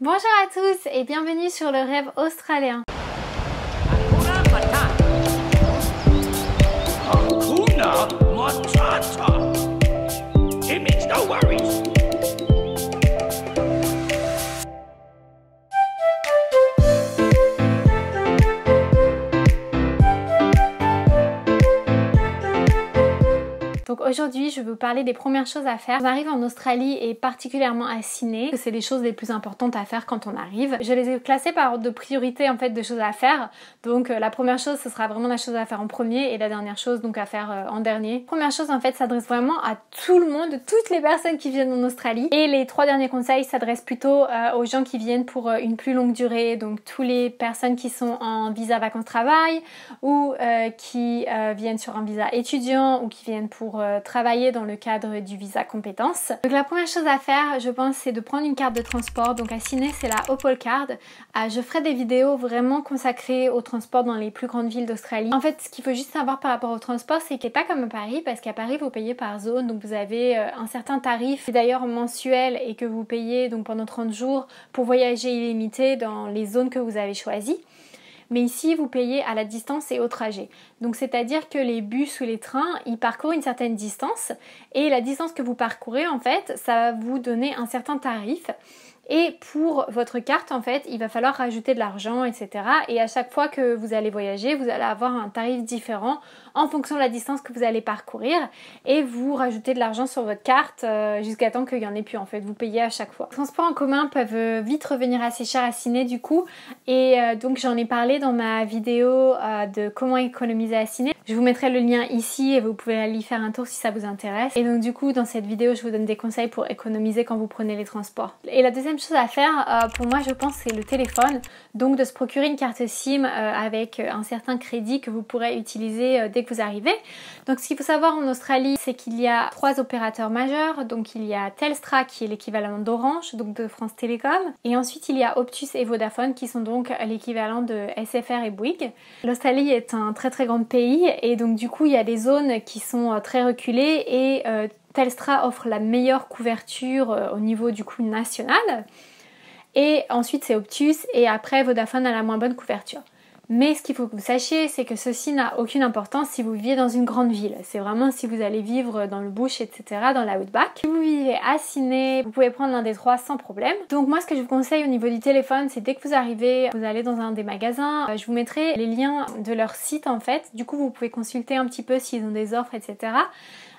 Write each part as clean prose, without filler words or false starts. Bonjour à tous et bienvenue sur le rêve australien. Donc aujourd'hui, je vais vous parler des premières choses à faire. On arrive en Australie et particulièrement à Sydney, que c'est les choses les plus importantes à faire quand on arrive. Je les ai classées par ordre de priorité en fait de choses à faire. Donc la première chose, ce sera vraiment la chose à faire en premier et la dernière chose donc à faire en dernier. Première chose en fait s'adresse vraiment à tout le monde, toutes les personnes qui viennent en Australie. Et les trois derniers conseils s'adressent plutôt aux gens qui viennent pour une plus longue durée. Donc toutes les personnes qui sont en visa vacances-travail ou qui viennent sur un visa étudiant ou qui viennent pour travailler dans le cadre du visa compétence. Donc la première chose à faire, je pense, c'est de prendre une carte de transport. Donc à Sydney, c'est la Opal Card. Je ferai des vidéos vraiment consacrées au transport dans les plus grandes villes d'Australie. En fait, ce qu'il faut juste savoir par rapport au transport, c'est qu'il n'est pas comme à Paris, parce qu'à Paris, vous payez par zone, donc vous avez un certain tarif, d'ailleurs mensuel, et que vous payez donc pendant 30 jours pour voyager illimité dans les zones que vous avez choisies. Mais ici, vous payez à la distance et au trajet. Donc, c'est-à-dire que les bus ou les trains, ils parcourent une certaine distance. Et la distance que vous parcourez, en fait, ça va vous donner un certain tarif. Et pour votre carte, en fait, il va falloir rajouter de l'argent, etc. Et à chaque fois que vous allez voyager, vous allez avoir un tarif différent en fonction de la distance que vous allez parcourir. Et vous rajoutez de l'argent sur votre carte jusqu'à temps qu'il n'y en ait plus, en fait. Vous payez à chaque fois. Les transports en commun peuvent vite revenir assez cher à Sydney, du coup. Et donc, j'en ai parlé dans ma vidéo de comment économiser à Sydney. Je vous mettrai le lien ici et vous pouvez aller y faire un tour si ça vous intéresse. Et donc, du coup, dans cette vidéo, je vous donne des conseils pour économiser quand vous prenez les transports. Et la deuxième chose à faire pour moi, je pense, c'est le téléphone, donc de se procurer une carte SIM avec un certain crédit que vous pourrez utiliser dès que vous arrivez. Donc ce qu'il faut savoir en Australie, c'est qu'il y a trois opérateurs majeurs. Donc il y a Telstra qui est l'équivalent d'Orange, donc de France Télécom, et ensuite il y a Optus et Vodafone qui sont donc l'équivalent de SFR et Bouygues. L'Australie est un très très grand pays et donc du coup il y a des zones qui sont très reculées et Telstra offre la meilleure couverture au niveau du coup national, et ensuite c'est Optus et après Vodafone a la moins bonne couverture. Mais ce qu'il faut que vous sachiez, c'est que ceci n'a aucune importance si vous vivez dans une grande ville. C'est vraiment si vous allez vivre dans le bush, etc., dans la outback. Si vous vivez à Sydney, vous pouvez prendre l'un des trois sans problème. Donc moi, ce que je vous conseille au niveau du téléphone, c'est dès que vous arrivez, vous allez dans un des magasins. Je vous mettrai les liens de leur site, en fait. Du coup, vous pouvez consulter un petit peu s'ils ont des offres, etc.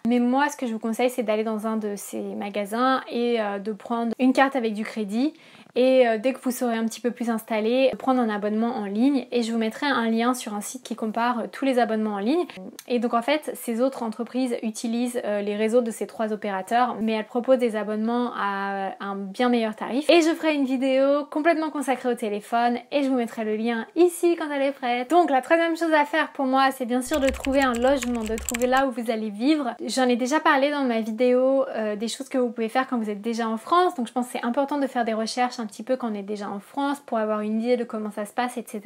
Mais moi, ce que je vous conseille, c'est d'aller dans un de ces magasins et de prendre une carte avec du crédit. Et dès que vous serez un petit peu plus installé, prendre un abonnement en ligne. Et je vous mettrai un lien sur un site qui compare tous les abonnements en ligne. Et donc en fait, ces autres entreprises utilisent les réseaux de ces trois opérateurs, mais elles proposent des abonnements à un bien meilleur tarif. Et je ferai une vidéo complètement consacrée au téléphone et je vous mettrai le lien ici quand elle est prête. Donc la troisième chose à faire pour moi, c'est bien sûr de trouver un logement, de trouver là où vous allez vivre. J'en ai déjà parlé dans ma vidéo des choses que vous pouvez faire quand vous êtes déjà en France. Donc je pense que c'est important de faire des recherches un petit peu quand on est déjà en France pour avoir une idée de comment ça se passe, etc.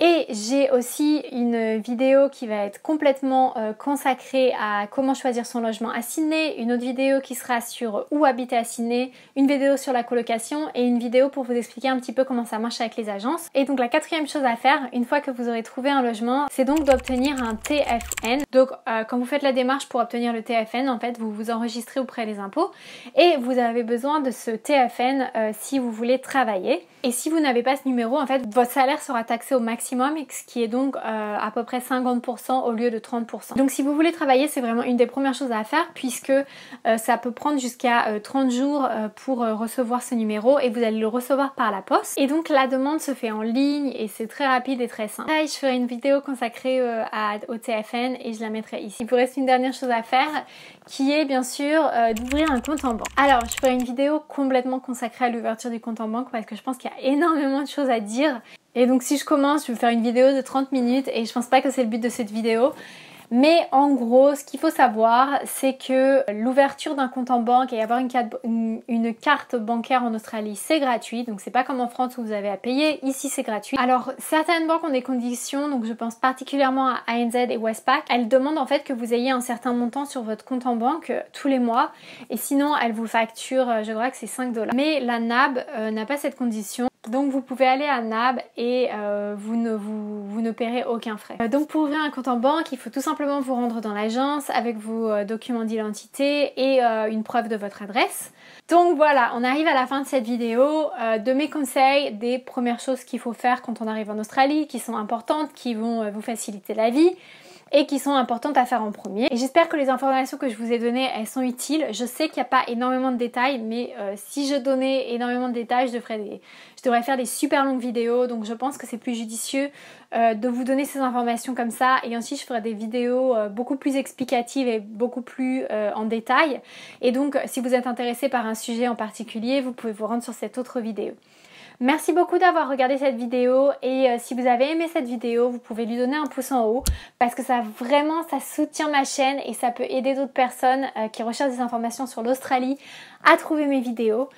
Et j'ai aussi une vidéo qui va être complètement consacrée à comment choisir son logement à Sydney, une autre vidéo qui sera sur où habiter à Sydney, une vidéo sur la colocation et une vidéo pour vous expliquer un petit peu comment ça marche avec les agences. Et donc la quatrième chose à faire, une fois que vous aurez trouvé un logement, c'est donc d'obtenir un TFN. Donc quand vous faites la démarche pour obtenir le TFN, en fait, vous vous enregistrez auprès des impôts et vous avez besoin de ce TFN si vous voulez travailler. Et si vous n'avez pas ce numéro, en fait, votre salaire sera taxé au maximum, ce qui est donc à peu près 50% au lieu de 30%. Donc si vous voulez travailler, c'est vraiment une des premières choses à faire puisque ça peut prendre jusqu'à 30 jours pour recevoir ce numéro et vous allez le recevoir par la poste. Et donc la demande se fait en ligne et c'est très rapide et très simple. Là, je ferai une vidéo consacrée au TFN et je la mettrai ici. Il vous reste une dernière chose à faire qui est bien sûr d'ouvrir un compte en banque. Alors, je ferai une vidéo complètement consacrée à l'ouverture du compte en banque parce que je pense qu'il y a énormément de choses à dire. Et donc si je commence, je vais faire une vidéo de 30 minutes et je pense pas que c'est le but de cette vidéo. Mais en gros, ce qu'il faut savoir, c'est que l'ouverture d'un compte en banque et avoir une carte bancaire en Australie, c'est gratuit. Donc c'est pas comme en France où vous avez à payer. Ici, c'est gratuit. Alors, certaines banques ont des conditions, donc je pense particulièrement à ANZ et Westpac. Elles demandent en fait que vous ayez un certain montant sur votre compte en banque tous les mois. Et sinon, elle vous facture, je crois que c'est 5 $. Mais la NAB n'a pas cette condition. Donc vous pouvez aller à NAB et vous ne paierez aucun frais. Donc pour ouvrir un compte en banque, il faut tout simplement vous rendre dans l'agence avec vos documents d'identité et une preuve de votre adresse. Donc voilà, on arrive à la fin de cette vidéo, de mes conseils, des premières choses qu'il faut faire quand on arrive en Australie, qui sont importantes, qui vont vous faciliter la vie et qui sont importantes à faire en premier. Et j'espère que les informations que je vous ai données, elles sont utiles. Je sais qu'il n'y a pas énormément de détails, mais si je donnais énormément de détails, je devrais faire des super longues vidéos, donc je pense que c'est plus judicieux de vous donner ces informations comme ça, et ensuite je ferai des vidéos beaucoup plus explicatives et beaucoup plus en détail. Et donc, si vous êtes intéressé par un sujet en particulier, vous pouvez vous rendre sur cette autre vidéo. Merci beaucoup d'avoir regardé cette vidéo, et si vous avez aimé cette vidéo, vous pouvez lui donner un pouce en haut parce que ça soutient ma chaîne et ça peut aider d'autres personnes qui recherchent des informations sur l'Australie à trouver mes vidéos.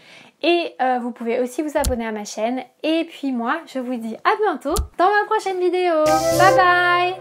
Et vous pouvez aussi vous abonner à ma chaîne. Et puis moi, je vous dis à bientôt dans ma prochaine vidéo. Bye bye!